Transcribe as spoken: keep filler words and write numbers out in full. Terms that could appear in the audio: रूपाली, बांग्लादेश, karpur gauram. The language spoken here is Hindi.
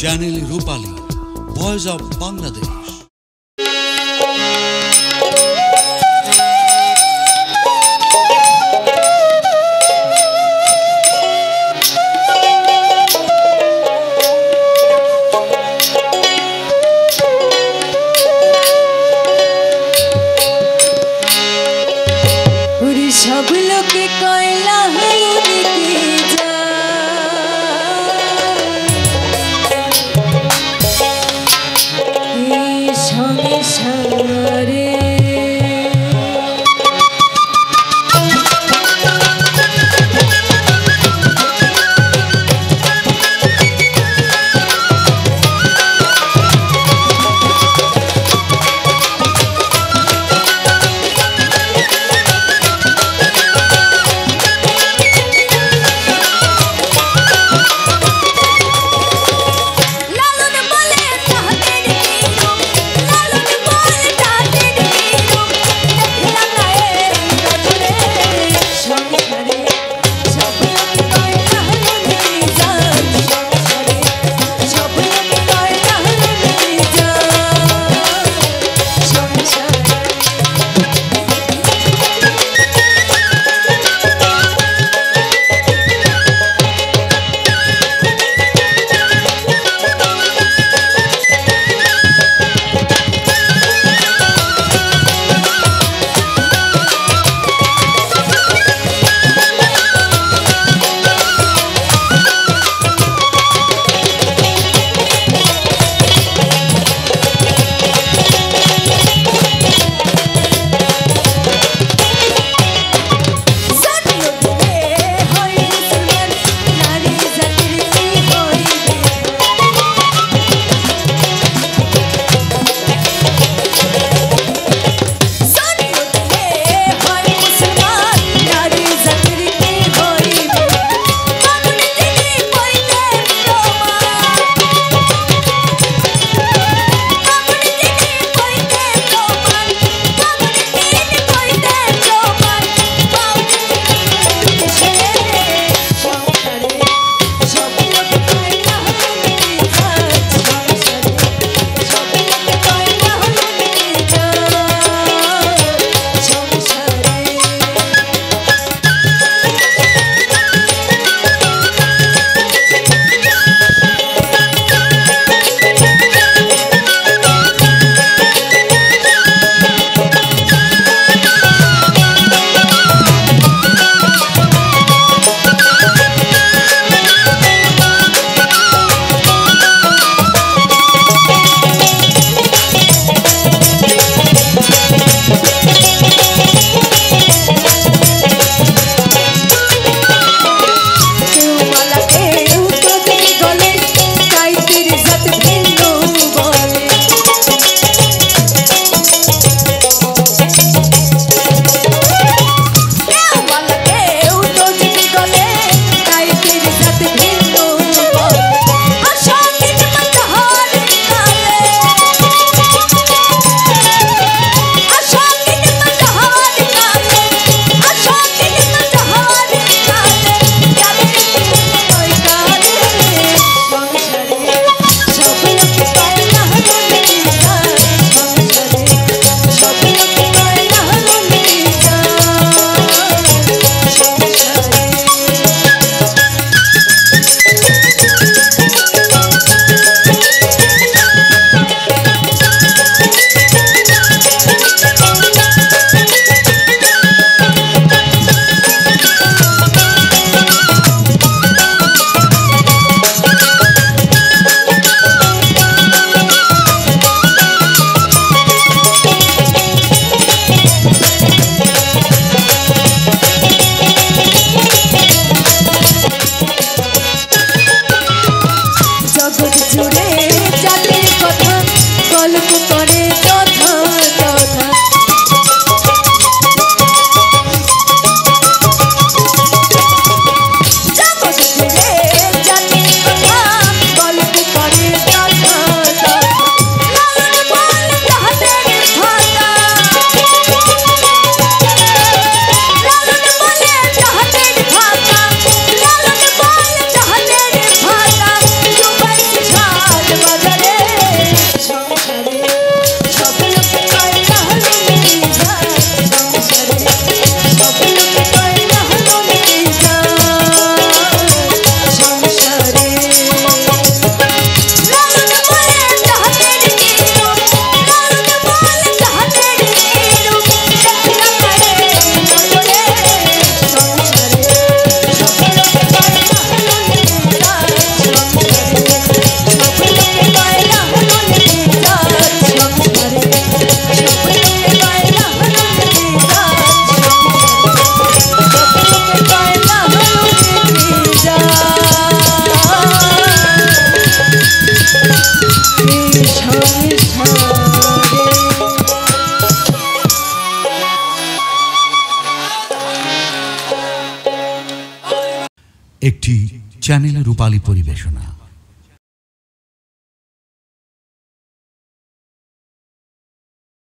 Channel रूपाली voice of बांग्लादेश। सब लोग कैला संगे संगे एक टी चैनल रूपाली परिवेशना।